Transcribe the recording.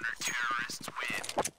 counter-terrorists win.